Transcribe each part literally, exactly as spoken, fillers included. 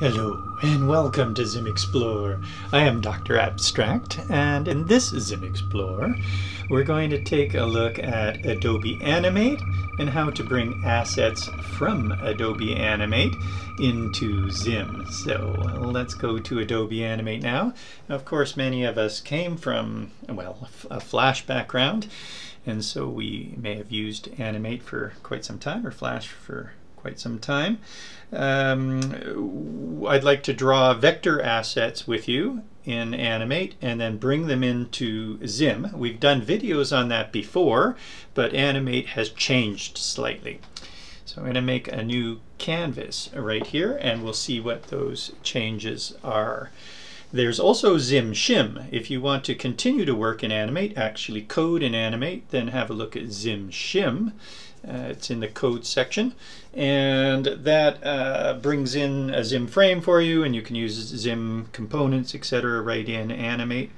Hello and welcome to Zim Explorer. I am Doctor Abstract, and in this Zim Explorer we're going to take a look at Adobe Animate and how to bring assets from Adobe Animate into Zim. So let's go to Adobe Animate now. Of course, many of us came from, well, a Flash background, and so we may have used Animate for quite some time, or Flash for quite some time. Um, I'd like to draw vector assets with you in Animate and then bring them into Zim. We've done videos on that before, but Animate has changed slightly. So I'm going to make a new canvas right here, and we'll see what those changes are. There's also Zim Shim. If you want to continue to work in Animate, actually code in Animate, then have a look at Zim Shim. Uh, it's in the code section, and that uh, brings in a Zim frame for you, and you can use Zim components, et cetera, right in Animate.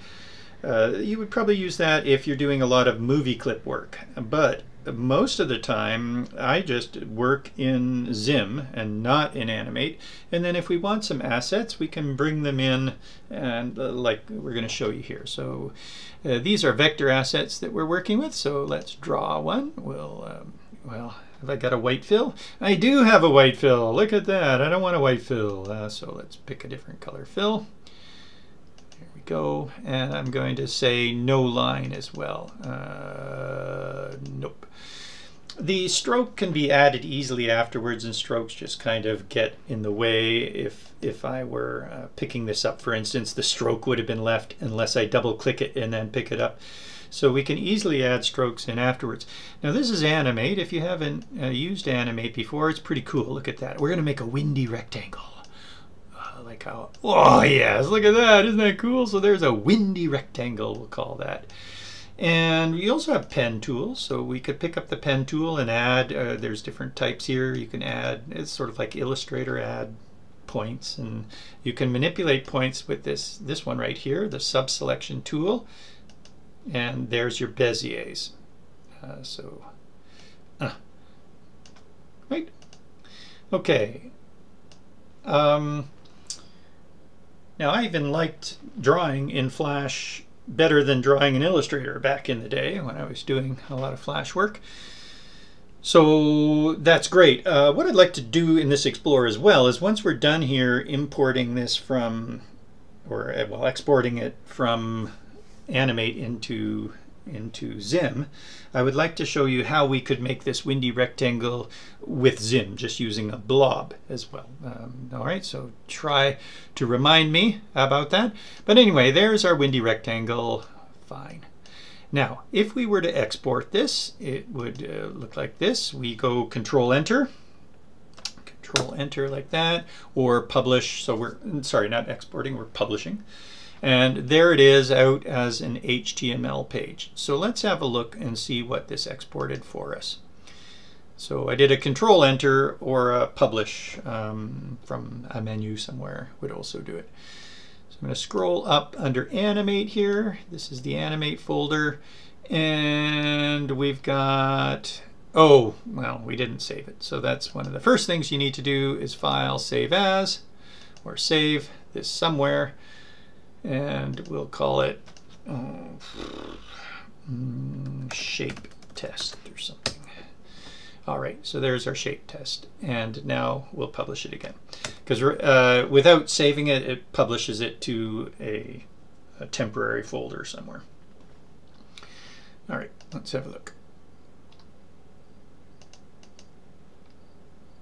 Uh, you would probably use that if you're doing a lot of movie clip work, but most of the time I just work in Zim and not in Animate. And then if we want some assets, we can bring them in, and uh, like we're going to show you here. So uh, these are vector assets that we're working with, so let's draw one. We'll um, Well, have I got a white fill? I do have a white fill. Look at that. I don't want a white fill. Uh, so let's pick a different color fill. There we go. And I'm going to say no line as well. Uh, nope. The stroke can be added easily afterwards, and strokes just kind of get in the way. If, if I were uh, picking this up, for instance, the stroke would have been left unless I double click it and then pick it up. So we can easily add strokes in afterwards. Now this is Animate. If you haven't uh, used Animate before, it's pretty cool. Look at that. We're going to make a windy rectangle. Uh, like how, oh yes, look at that. Isn't that cool? So there's a windy rectangle, we'll call that. And we also have pen tools. So we could pick up the pen tool and add, uh, there's different types here. You can add, it's sort of like Illustrator, add points. And you can manipulate points with this, this one right here, the sub-selection tool. And there's your Beziers. Uh, so, uh, right. Okay. Um, now I even liked drawing in Flash better than drawing in Illustrator back in the day when I was doing a lot of Flash work. So that's great. Uh, what I'd like to do in this Explorer as well is, once we're done here importing this from, or well, exporting it from Animate into into Zim, I would like to show you how we could make this windy rectangle with Zim, just using a blob as well. Um, all right, so try to remind me about that. But anyway, there's our windy rectangle. Fine. Now, if we were to export this, it would uh, look like this. We go Control Enter, Control Enter like that, or Publish. So we're sorry, not exporting, we're publishing. And there it is out as an H T M L page. So let's have a look and see what this exported for us. So I did a Control Enter or a Publish um, from a menu somewhere would also do it. So I'm going to scroll up under Animate here. This is the Animate folder. And we've got, oh, well, we didn't save it. So that's one of the first things you need to do is File, Save As, or save this somewhere. And we'll call it oh, shape test or something. All right, so there's our shape test. And now we'll publish it again. Because uh, without saving it, it publishes it to a, a temporary folder somewhere. All right, let's have a look.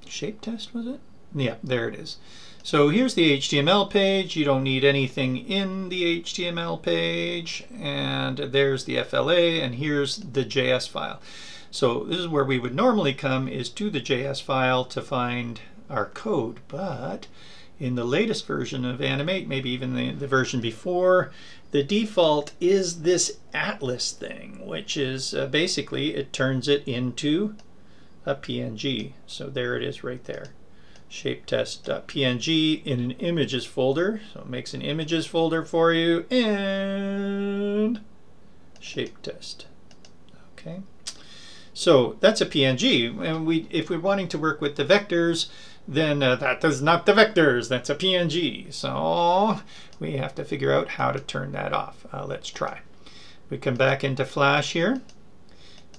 Shape test, was it? Yeah, there it is. So here's the H T M L page. You don't need anything in the H T M L page. And there's the F L A, and here's the J S file. So this is where we would normally come, is to the J S file to find our code. But in the latest version of Animate, maybe even the, the version before, the default is this Atlas thing, which is uh, basically it turns it into a P N G. So there it is right there. Shapetest.png in an images folder. So it makes an images folder for you, and shapetest. Okay. So that's a P N G. And we, if we're wanting to work with the vectors, then uh, that is not the vectors, that's a P N G. So we have to figure out how to turn that off. Uh, let's try. We come back into Flash here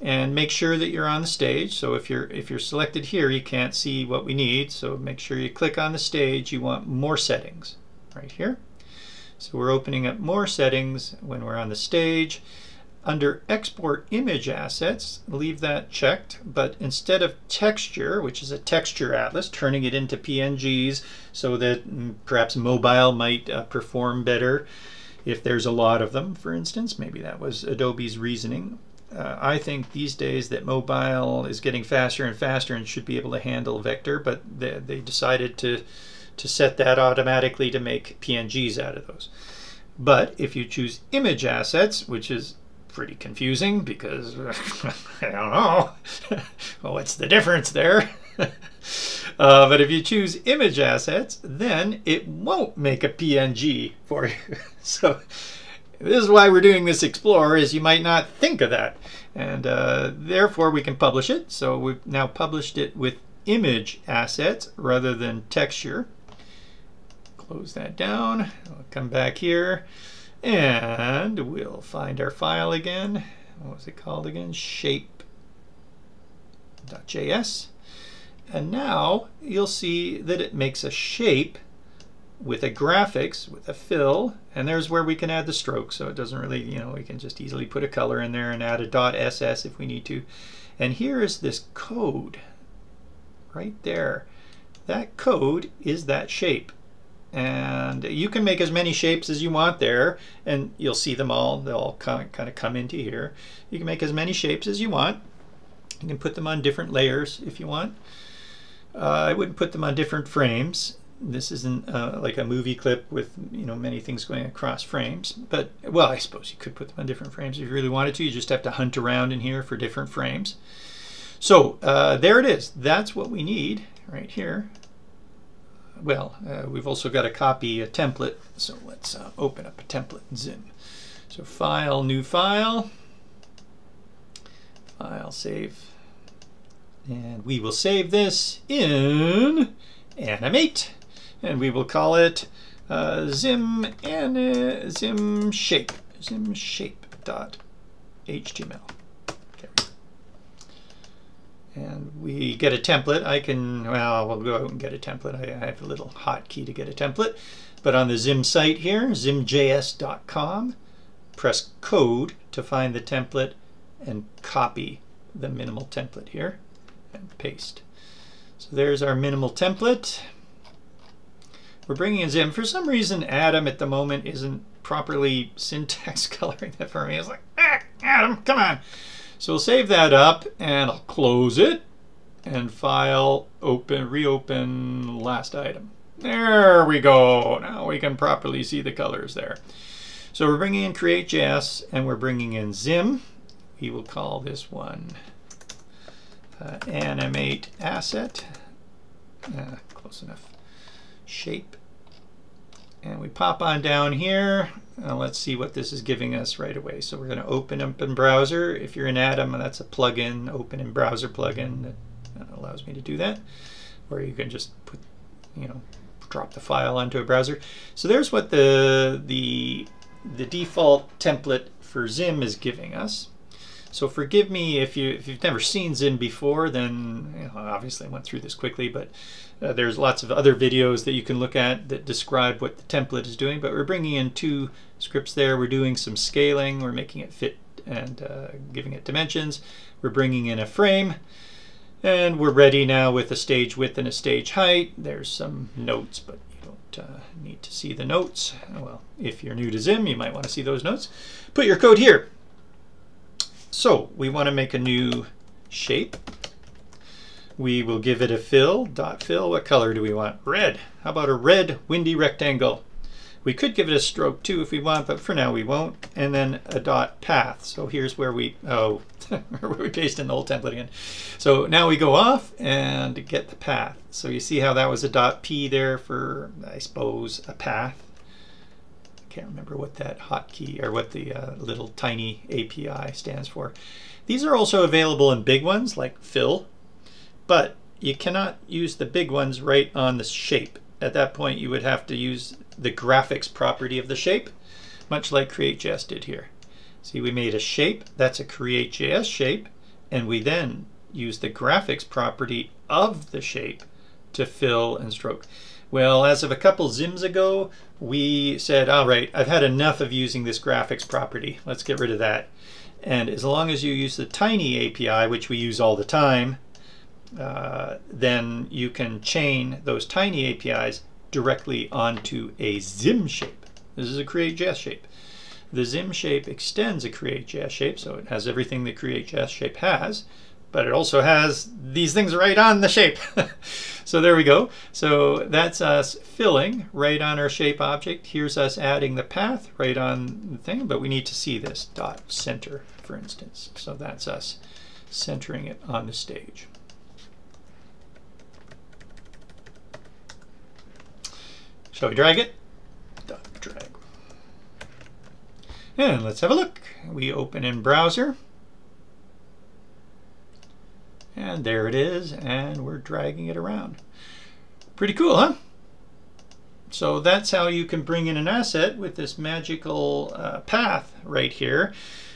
and make sure that you're on the stage. So if you're if you're selected here, you can't see what we need. So make sure you click on the stage. You want more settings right here. So we're opening up more settings when we're on the stage. Under Export Image Assets, leave that checked, but instead of texture, which is a texture atlas, turning it into P N Gs so that perhaps mobile might uh, perform better if there's a lot of them, for instance. Maybe that was Adobe's reasoning. Uh, I think these days that mobile is getting faster and faster and should be able to handle vector, but they, they decided to, to set that automatically to make P N Gs out of those. But if you choose Image Assets, which is pretty confusing because I don't know well, what's the difference there. uh, but if you choose image assets, then it won't make a P N G for you. So this is why we're doing this Explorer, is you might not think of that, and uh, therefore we can publish it. So we've now published it with image assets rather than texture. Close that down. I'll come back here. And we'll find our file again. What was it called again? Shape.js. And now you'll see that it makes a shape with a graphics, with a fill, and there's where we can add the stroke. So it doesn't really, you know, we can just easily put a color in there and add a .ss if we need to. And here is this code right there. That code is that shape. And you can make as many shapes as you want there, and you'll see them all. They'll all kind of come into here. You can make as many shapes as you want. You can put them on different layers if you want. Uh, I wouldn't put them on different frames. This isn't uh, like a movie clip with, you know, many things going across frames. But, well, I suppose you could put them on different frames if you really wanted to. You just have to hunt around in here for different frames. So uh, there it is. That's what we need right here. Well, uh, we've also got to copy a template, so let's uh, open up a template in Zim. So file, new file, file, save, and we will save this in Animate, and we will call it uh, Zim and uh, Zim Shape, Zim Shape dot H T M L. And we get a template. I can, well, we'll go out and get a template. I, I have a little hotkey to get a template. But on the Zim site here, zim j s dot com, press code to find the template and copy the minimal template here and paste. So there's our minimal template. We're bringing in Zim. For some reason, Adam at the moment isn't properly syntax coloring that for me. I was like, ah, Adam, come on. So we'll save that up, and I'll close it, and file, open, reopen, last item. There we go. Now we can properly see the colors there. So we're bringing in CreateJS, and we're bringing in Zim. We will call this one uh, Animate Asset. Uh, close enough. Shape. And we pop on down here. Now let's see what this is giving us right away. So we're going to open up in browser. If you're in Atom, that's a plugin, open in browser plugin that allows me to do that. Or you can just put, you know, drop the file onto a browser. So there's what the the the default template for Zim is giving us. So forgive me if you if you've never seen Zim before. Then, you know, obviously I went through this quickly, but uh, there's lots of other videos that you can look at that describe what the template is doing. But we're bringing in two scripts there. We're doing some scaling. We're making it fit and uh, giving it dimensions. We're bringing in a frame, and we're ready now with a stage width and a stage height. There's some notes, but you don't uh, need to see the notes. Well, if you're new to Zim, you might want to see those notes. Put your code here. So we want to make a new shape. We will give it a fill, dot fill. What color do we want? Red. How about a red windy rectangle? We could give it a stroke too if we want, but for now we won't. And then a dot path. So here's where we, oh, where we paste in the old template again. So now we go off and get the path. So you see how that was a dot P there for, I suppose, a path. Can't remember what that hotkey or what the uh, little tiny A P I stands for. These are also available in big ones like fill, but you cannot use the big ones right on the shape. At that point, you would have to use the graphics property of the shape, much like CreateJS did here. See, we made a shape, that's a CreateJS shape, and we then use the graphics property of the shape to fill and stroke. Well, as of a couple Zims ago, we said, all right, I've had enough of using this graphics property. Let's get rid of that. And as long as you use the Tiny A P I, which we use all the time, uh, then you can chain those Tiny A P Is directly onto a Zim shape. This is a CreateJS shape. The Zim shape extends a CreateJS shape, so it has everything the CreateJS shape has, but it also has these things right on the shape. So there we go. So that's us filling right on our shape object. Here's us adding the path right on the thing, but we need to see this dot center, for instance. So that's us centering it on the stage. Shall we drag it? Dot drag. And let's have a look. We open in browser. And there it is, and we're dragging it around. Pretty cool, huh? So that's how you can bring in an asset with this magical uh, path right here.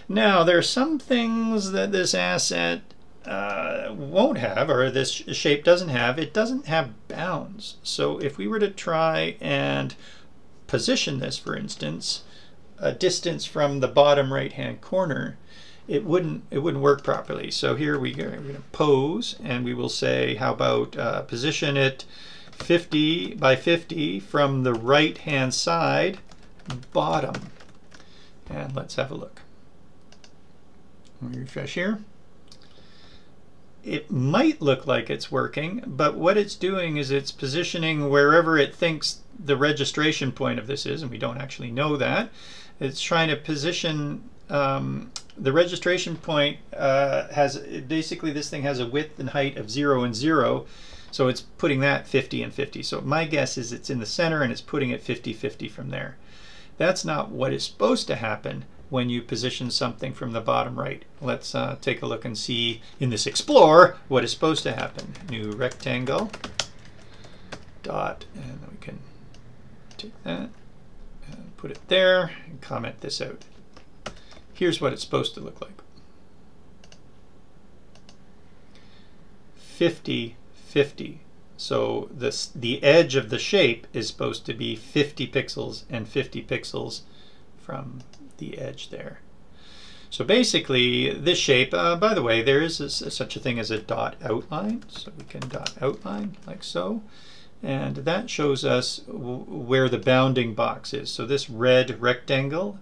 Now, there are some things that this asset uh, won't have, or this shape doesn't have. It doesn't have bounds. So if we were to try and position this, for instance, a distance from the bottom right-hand corner, it wouldn't it wouldn't work properly. So here we go, we're going to pose, and we will say, how about uh, position it fifty by fifty from the right hand side bottom. And let's have a look. Let me refresh here. It might look like it's working, but what it's doing is it's positioning wherever it thinks the registration point of this is, and we don't actually know that. It's trying to position um, the registration point uh, has, basically this thing has a width and height of zero and zero. So it's putting that fifty and fifty. So my guess is it's in the center and it's putting it fifty fifty from there. That's not what is supposed to happen when you position something from the bottom right. Let's uh, take a look and see in this Explorer what is supposed to happen. New rectangle dot, and we can take that and put it there and comment this out. Here's what it's supposed to look like. fifty, fifty. So this, the edge of the shape is supposed to be fifty pixels and fifty pixels from the edge there. So basically this shape, uh, by the way, there is a, such a thing as a dot outline. So we can dot outline like so. And that shows us where the bounding box is. So this red rectangle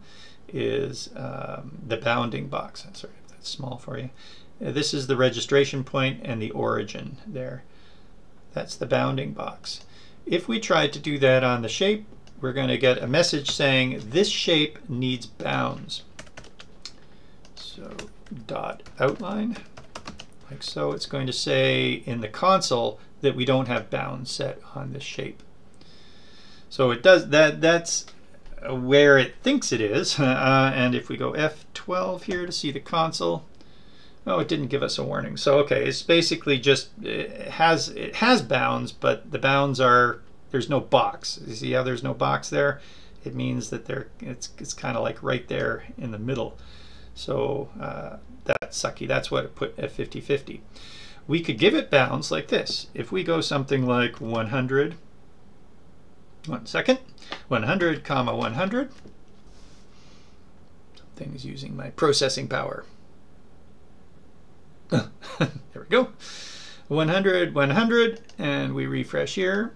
is um, the bounding box. I'm sorry if that's small for you. This is the registration point and the origin there. That's the bounding box. If we try to do that on the shape, we're going to get a message saying this shape needs bounds. So dot outline, like so. It's going to say in the console that we don't have bounds set on this shape. So it does that. That's where it thinks it is. Uh, and if we go F twelve here to see the console, oh, it didn't give us a warning. So okay, it's basically just, it has, it has bounds, but the bounds are, there's no box. You see how there's no box there? It means that they're, it's, it's kind of like right there in the middle. So uh, that's sucky. That's what it put at fifty fifty. We could give it bounds like this. If we go something like one hundred, one second, one hundred comma one hundred. Something's using my processing power. There we go. one hundred, one hundred, and we refresh here.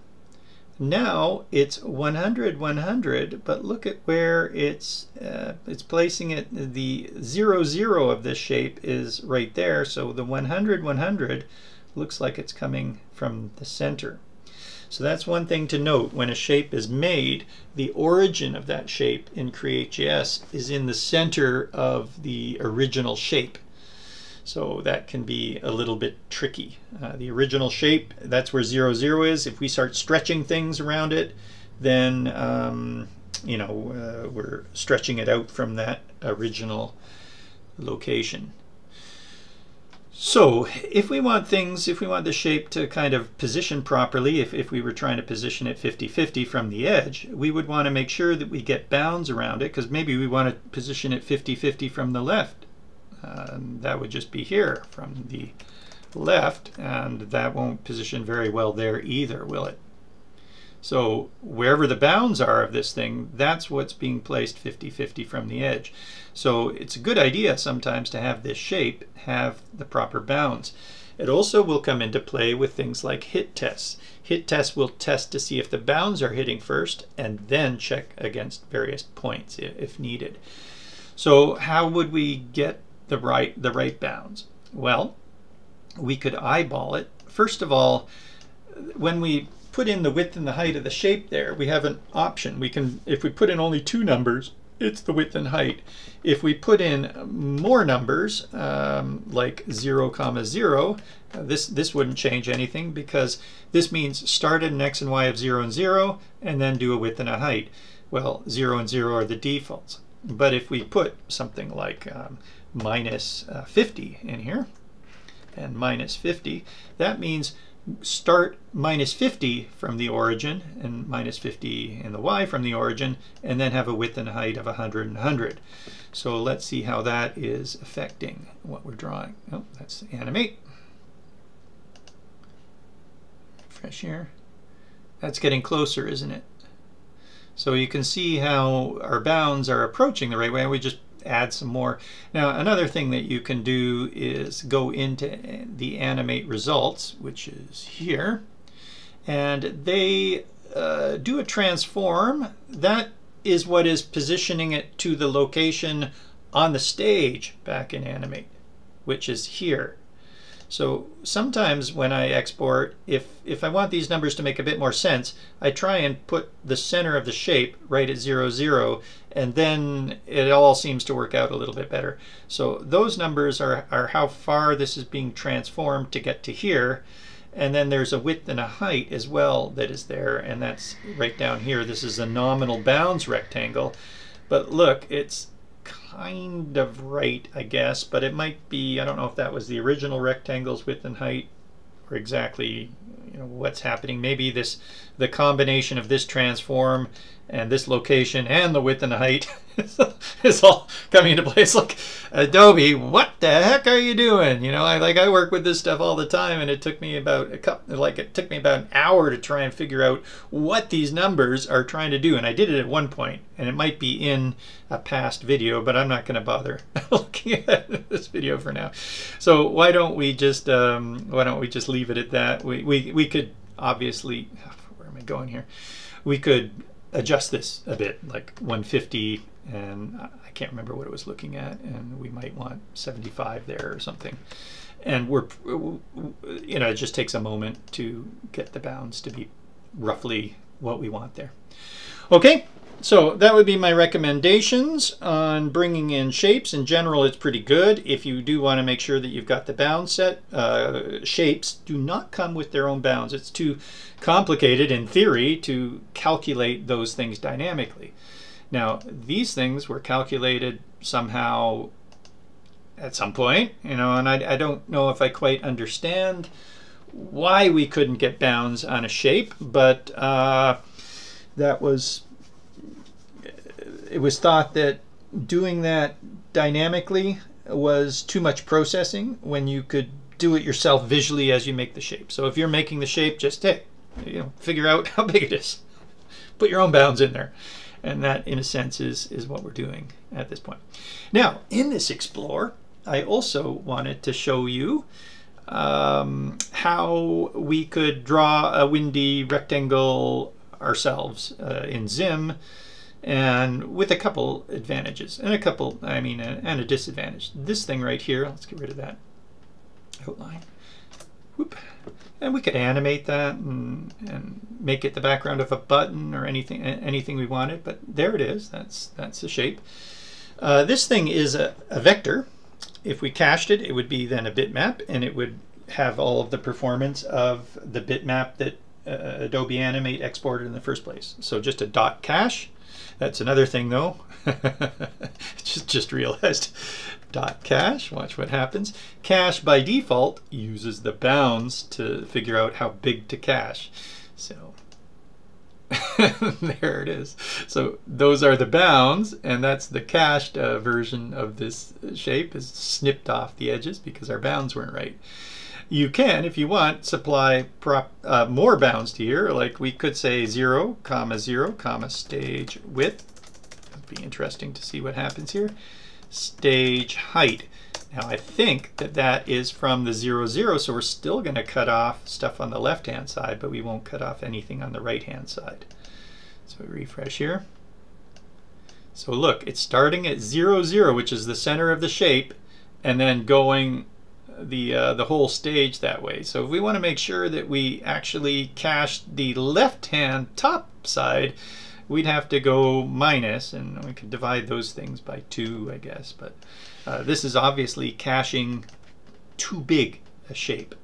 Now it's one hundred, one hundred, but look at where it's uh, it's placing it. The zero, zero of this shape is right there, so the one hundred, one hundred looks like it's coming from the center. So that's one thing to note. When a shape is made, the origin of that shape in CreateJS is in the center of the original shape. So that can be a little bit tricky. Uh, the original shape, that's where zero, zero is. If we start stretching things around it, then um, you know uh, we're stretching it out from that original location. So if we want things, if we want the shape to kind of position properly, if, if we were trying to position it fifty fifty from the edge, we would want to make sure that we get bounds around it, because maybe we want to position it fifty fifty from the left. Um, that would just be here from the left, and that won't position very well there either, will it? So wherever the bounds are of this thing, that's what's being placed fifty fifty from the edge. So it's a good idea sometimes to have this shape have the proper bounds. It also will come into play with things like hit tests. Hit tests will test to see if the bounds are hitting first and then check against various points if needed. So how would we get the right, the right bounds? Well, we could eyeball it. First of all, when we put in the width and the height of the shape there, we have an option. We can, if we put in only two numbers, it's the width and height. If we put in more numbers, um, like zero comma zero, uh, this, this wouldn't change anything, because this means start at an x and y of zero and zero, and then do a width and a height. Well, zero and zero are the defaults. But if we put something like um, minus uh, fifty in here, and minus fifty, that means start minus fifty from the origin, and minus fifty in the y from the origin, and then have a width and height of one hundred and one hundred. So let's see how that is affecting what we're drawing. Oh, that's animate. Refresh here. That's getting closer, isn't it? So you can see how our bounds are approaching the right way, and we just add some more. Now, another thing that you can do is go into the animate results, which is here, and they uh, do a transform. That is what is positioning it to the location on the stage back in animate, which is here. So sometimes when I export, if, if I want these numbers to make a bit more sense, I try and put the center of the shape right at zero, zero, and then it all seems to work out a little bit better. So those numbers are, are how far this is being transformed to get to here. And then there's a width and a height as well that is there, and that's right down here. This is a nominal bounds rectangle. But look, it's kind of right, I guess, but it might be, I don't know if that was the original rectangle's width and height, or exactly, you know, what's happening. Maybe this, the combination of this transform and this location and the width and the height is all coming into place. Like, Adobe, what the heck are you doing? You know, I like I work with this stuff all the time, and it took me about a couple, like it took me about an hour to try and figure out what these numbers are trying to do. And I did it at one point, and it might be in a past video, but I'm not going to bother looking at this video for now. So why don't we just um, why don't we just leave it at that? We we we could obviously, where am I going here? We could adjust this a bit, like one fifty, and I can't remember what it was looking at, and we might want seventy-five there or something. And we're, you know, it just takes a moment to get the bounds to be roughly what we want there. Okay, so that would be my recommendations on bringing in shapes. In general, it's pretty good. If you do want to make sure that you've got the bound set, uh, shapes do not come with their own bounds. It's too complicated in theory to calculate those things dynamically. Now, these things were calculated somehow at some point, you know, and I, I don't know if I quite understand why we couldn't get bounds on a shape, but uh, that was... It was thought that doing that dynamically was too much processing when you could do it yourself visually as you make the shape. So if you're making the shape, just, hey, you know, figure out how big it is. Put your own bounds in there. And that, in a sense, is, is what we're doing at this point. Now, in this Explore, I also wanted to show you um, how we could draw a windy rectangle ourselves uh, in Zim, and with a couple advantages and a couple, I mean, and a disadvantage. This thing right here, let's get rid of that outline. Whoop. And we could animate that and, and make it the background of a button or anything, anything we wanted. But there it is. That's that's the shape. Uh, this thing is a, a vector. If we cached it, it would be then a bitmap, and it would have all of the performance of the bitmap that uh, Adobe Animate exported in the first place. So just a dot cache. That's another thing though. just, just realized. Dot cache, watch what happens. Cache by default uses the bounds to figure out how big to cache. So there it is. So those are the bounds, and that's the cached uh, version of this shape is snipped off the edges because our bounds weren't right. You can, if you want, supply prop, uh, more bounds to here. Like we could say zero, comma zero, comma stage width. It'd be interesting to see what happens here. Stage height. Now I think that that is from the zero zero, so we're still going to cut off stuff on the left-hand side, but we won't cut off anything on the right-hand side. So we refresh here. So look, it's starting at zero zero, which is the center of the shape, and then going the uh, the whole stage that way. So if we want to make sure that we actually cache the left-hand top side, we'd have to go minus, and we could divide those things by two, I guess. But uh, this is obviously caching too big a shape.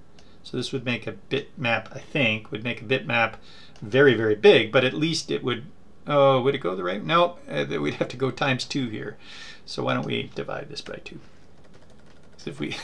So this would make a bitmap, I think, would make a bitmap very, very big, but at least it would, oh, would it go the right? No, uh, we'd have to go times two here. So why don't we divide this by two? So if we,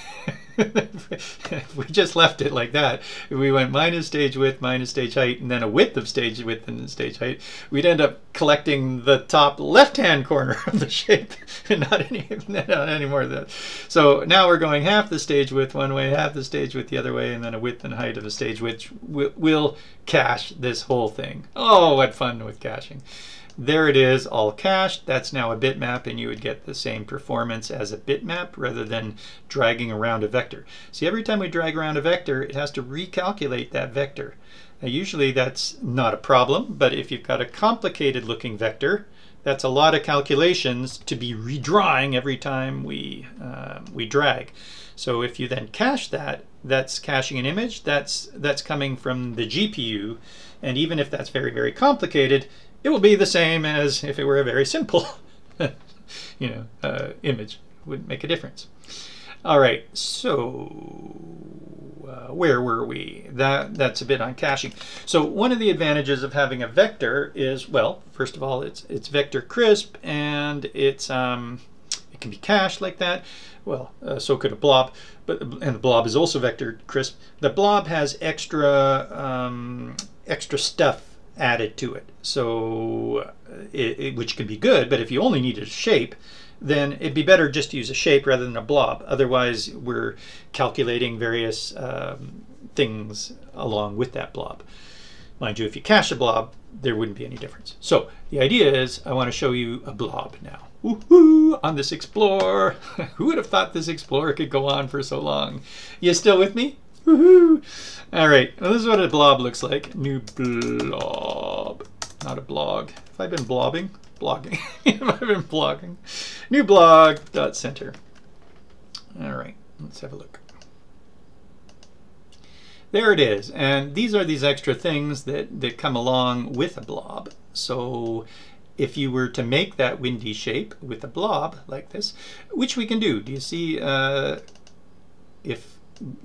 if we just left it like that, if we went minus stage width, minus stage height, and then a width of stage width and stage height, we'd end up collecting the top left-hand corner of the shape and not any, not any more of that. So now we're going half the stage width one way, half the stage width the other way, and then a width and height of a stage which will, will cache this whole thing. Oh, what fun with caching. There it is, all cached. That's now a bitmap, and you would get the same performance as a bitmap rather than dragging around a vector. See, every time we drag around a vector, it has to recalculate that vector. Now, usually that's not a problem, but if you've got a complicated looking vector, that's a lot of calculations to be redrawing every time we, uh, we drag. So if you then cache that, that's caching an image, that's, that's coming from the G P U, and even if that's very, very complicated, it will be the same as if it were a very simple you know, uh, image. Wouldn't make a difference. All right, so uh, where were we? That, that's a bit on caching. So one of the advantages of having a vector is, well, first of all, it's, it's vector crisp, and it's, um, it can be cached like that. Well, uh, so could a blob, but and the blob is also vector crisp. The blob has extra, um, extra stuff added to it, so it, it, which can be good, but if you only need a shape, then it'd be better just to use a shape rather than a blob. Otherwise, we're calculating various um, things along with that blob. Mind you, if you cache a blob, there wouldn't be any difference. So the idea is I want to show you a blob now. Woohoo! On this Explorer. Who would have thought this Explorer could go on for so long? You still with me? Woohoo! All right, well, this is what a blob looks like. New blob, not a blog. Have I been blobbing? Blogging. Have I been blogging? New blog dot center. All right, let's have a look. There it is. And these are these extra things that, that come along with a blob. So if you were to make that windy shape with a blob like this, which we can do. Do you see uh, if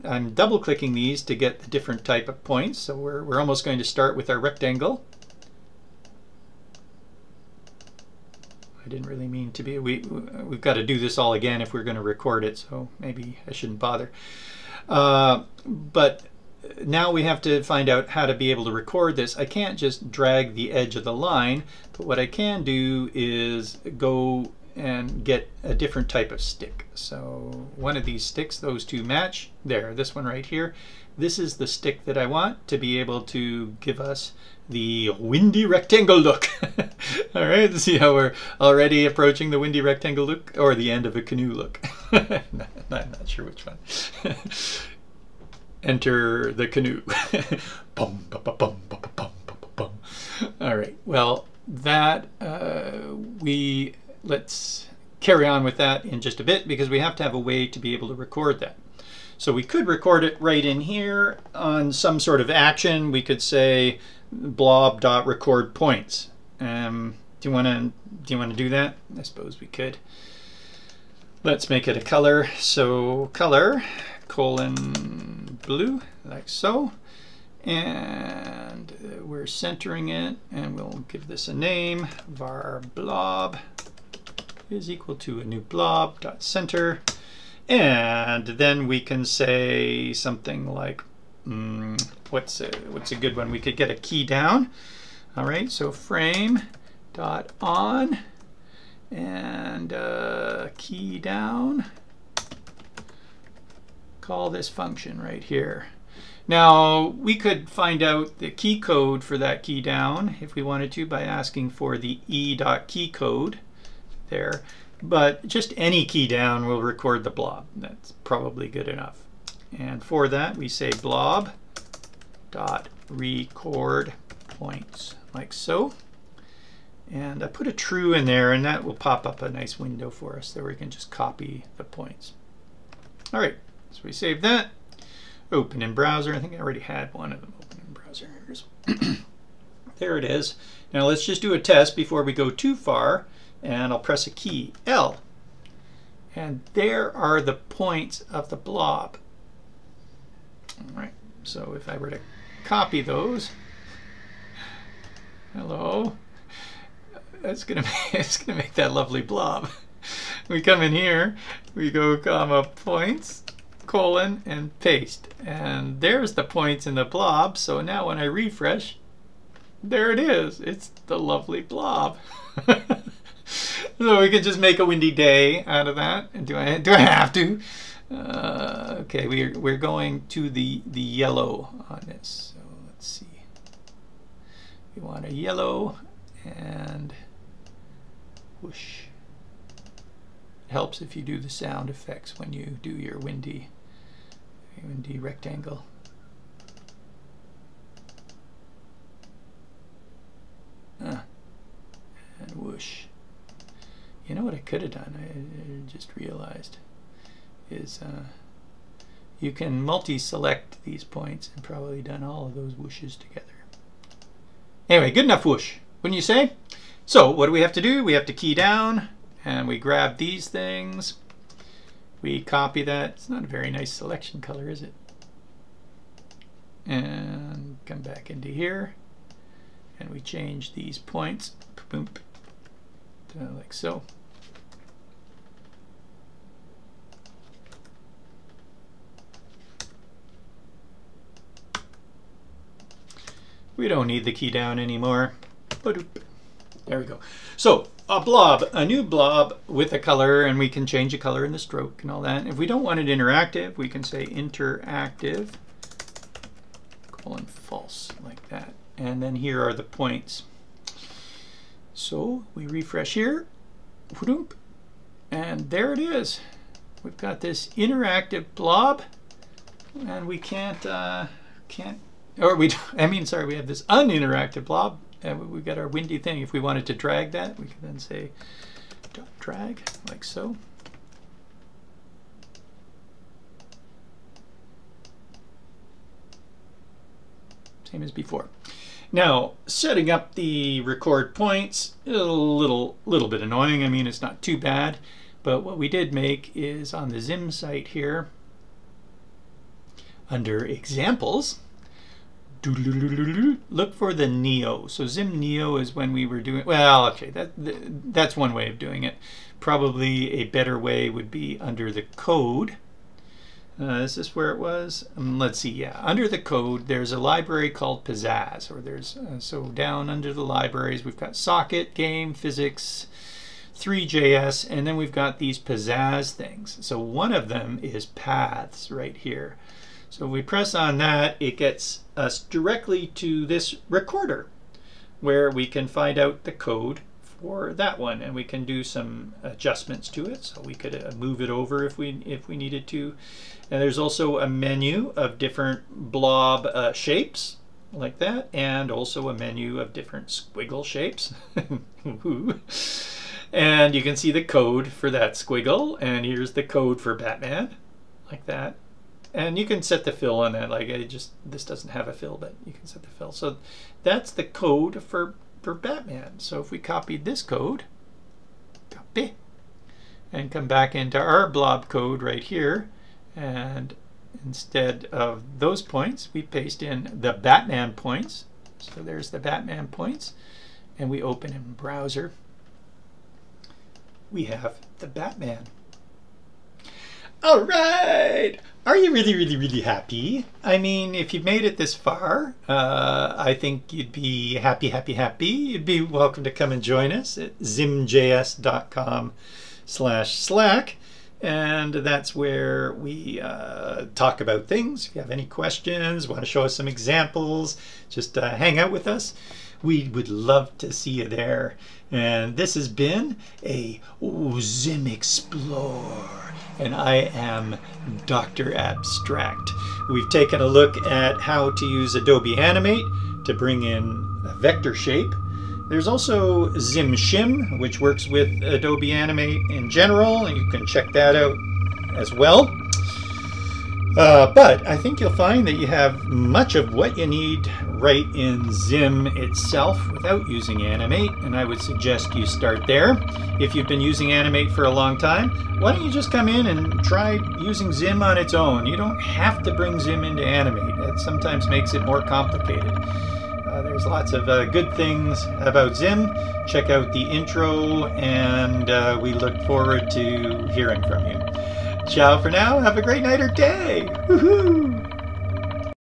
I'm double clicking these to get the different type of points. So we're, we're almost going to start with our rectangle. I didn't really mean to be, we, we've got to do this all again if we're going to record it, so maybe I shouldn't bother. Uh, but now we have to find out how to be able to record this. I can't just drag the edge of the line, but what I can do is go and get a different type of stick. So one of these sticks, those two match. There, this one right here. This is the stick that I want to be able to give us the windy rectangle look. All right, see how we're already approaching the windy rectangle look or the end of a canoe look. I'm not sure which one. Enter the canoe. Bum, ba, ba, bum, ba, ba, bum, ba, ba, bum. All right, well, that uh, we, let's carry on with that in just a bit because we have to have a way to be able to record that. So we could record it right in here on some sort of action. We could say blob.record points. Um, do you want to do you want to do that? I suppose we could. Let's make it a color. So color colon blue, like so. and we're centering it, and we'll give this a name, var blob is equal to a new blob dot center, and then we can say something like, mm, what's a, what's a good one? We could get a key down. All right, so frame dot on and uh, key down. Call this function right here. Now we could find out the key code for that key down if we wanted to by asking for the e.key code there, but just any key down will record the blob. That's probably good enough. And for that we say blob dot record points, like so. And I put a true in there, and that will pop up a nice window for us there where we can just copy the points. All right, so we save that. Open in browser. I think I already had one of them open in browser. There it is. Now let's just do a test before we go too far, and I'll press a key, L. And there are the points of the blob. All right, so if I were to copy those, hello, that's gonna make, it's gonna make that lovely blob. We come in here, we go comma points, colon, and paste, and there's the points in the blob. So now when I refresh, there it is, it's the lovely blob. So we can just make a windy day out of that. And do I do I have to? Uh, okay, we're we're going to the the yellow on this. So let's see. We want a yellow, and whoosh. It helps if you do the sound effects when you do your windy. windy rectangle. Uh, and whoosh. You know what I could have done, I just realized, is uh, you can multi-select these points and probably done all of those whooshes together. Anyway, good enough whoosh, wouldn't you say? So what do we have to do? We have to key down, and we grab these things. We copy that. It's not a very nice selection color, is it? And come back into here, and we change these points, boom, Uh, like so. We don't need the key down anymore. There we go. So a blob, a new blob with a color, and we can change the color and the stroke and all that. If we don't want it interactive, we can say interactive colon false, like that. And then here are the points. So we refresh here, and there it is. We've got this interactive blob, and we can't, uh, can't, or we, I mean, sorry, we have this uninteractive blob, and we've got our windy thing. If we wanted to drag that, we can then say drag, like so. Same as before. Now, setting up the record points, a little, little bit annoying. I mean, it's not too bad, but what we did make is on the Zim site here, under examples, look for the Neo. So Zim Neo is when we were doing, well, okay, that, that's one way of doing it. Probably a better way would be under the code. Uh, is this where it was? Um, let's see, yeah. Under the code, there's a library called Pizzazz, or there's, uh, so down under the libraries, we've got socket, game, physics, three J S, and then we've got these Pizzazz things. So one of them is paths right here. So if we press on that, it gets us directly to this recorder, where we can find out the code for that one, and we can do some adjustments to it. So we could uh, move it over if we if we needed to. And there's also a menu of different blob uh, shapes like that, and also a menu of different squiggle shapes. And you can see the code for that squiggle, and here's the code for Batman, like that. And you can set the fill on that. Like I just this doesn't have a fill, but you can set the fill. So that's the code for for Batman. So if we copied this code, copy, and come back into our blob code right here, and instead of those points, we paste in the Batman points. So there's the Batman points, and we open in browser. We have the Batman. All right, are you really, really, really happy? I mean, if you've made it this far, uh, I think you'd be happy, happy, happy. You'd be welcome to come and join us at zimjs dot com slash slack. And that's where we uh, talk about things. If you have any questions, want to show us some examples, just uh, hang out with us. We would love to see you there. And this has been a Zim Explore. And I am Doctor Abstract. We've taken a look at how to use Adobe Animate to bring in a vector shape. There's also Zim Shim, which works with Adobe Animate in general, and you can check that out as well. Uh, but I think you'll find that you have much of what you need right in Zim itself without using Animate, and I would suggest you start there. If you've been using Animate for a long time, why don't you just come in and try using Zim on its own? You don't have to bring Zim into Animate. That sometimes makes it more complicated. Uh, there's lots of uh, good things about Zim. Check out the intro, and uh, we look forward to hearing from you. Ciao for now. Have a great night or day. Woohoo!